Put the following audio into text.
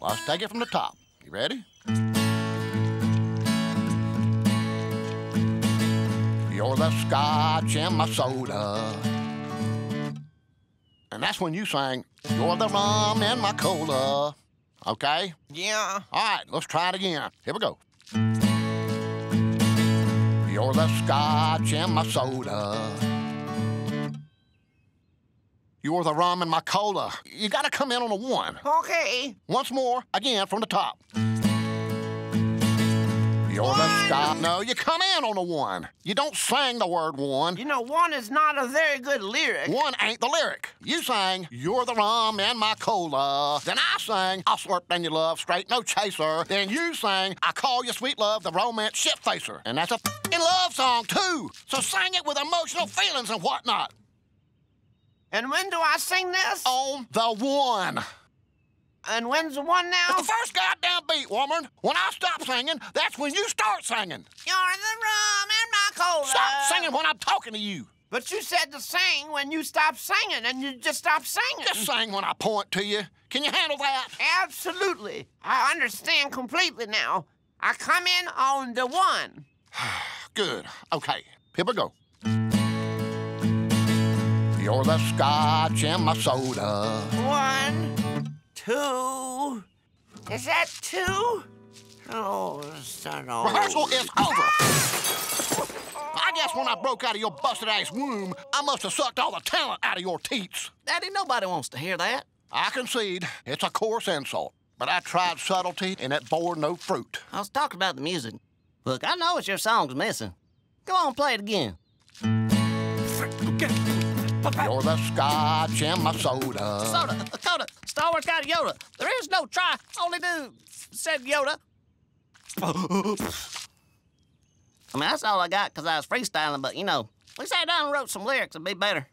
Let's take it from the top. You ready? You're the scotch in my soda. And that's when you sang, you're the rum in my cola. Okay? Yeah. All right, let's try it again. Here we go. You're the scotch in my soda. You're the rum in my cola. You gotta come in on a one. Okay. Once more, again, from the top. You're one. The scotch. No, you come in on a one. You don't sing the word one. You know, one is not a very good lyric. One ain't the lyric. You sang, you're the rum in my cola. Then I sang, I'll slurp down your love, straight no chaser. Then you sang, I call your sweet love the romance shit-facer. And that's a f***ing love song, too. So sing it with emotional feelings and whatnot. And when do I sing this? On the one. And when's the one now? It's the first goddamn beat, woman. When I stop singing, that's when you start singing. You're the rum and my cola. Stop singing when I'm talking to you. But you said to sing when you stop singing, and you just stop singing. Just sing when I point to you. Can you handle that? Absolutely. I understand completely now. I come in on the one. Good. Okay. Here we go. You're the scotch in my soda. One, two. Is that two? Oh, son of a... Rehearsal is over. I guess when I broke out of your busted-ass womb, I must have sucked all the talent out of your teats. Daddy, nobody wants to hear that. I concede it's a coarse insult, but I tried subtlety, and it bore no fruit. I was talking about the music. Look, I know what your song's missing. Go on, play it again. You're the scotch in my soda. Soda, Dakota, Star Wars got a Yoda. There is no try, only do, said Yoda. I mean, that's all I got because I was freestyling, but, you know, at least I done wrote some lyrics, it'd be better.